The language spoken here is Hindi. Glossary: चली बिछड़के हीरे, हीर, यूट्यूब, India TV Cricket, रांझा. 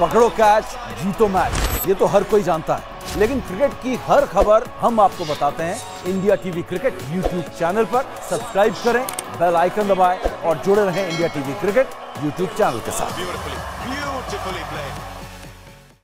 पकड़ो कैच जीतो मैच, ये तो हर कोई जानता है, लेकिन क्रिकेट की हर खबर हम आपको बताते हैं। India TV cricket यूट्यूब channel पर सब्सक्राइब करें, बेल आइकन दबाएं और जुड़े रहें India TV cricket यूट्यूब channel के साथ।